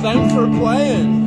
Thanks for playing.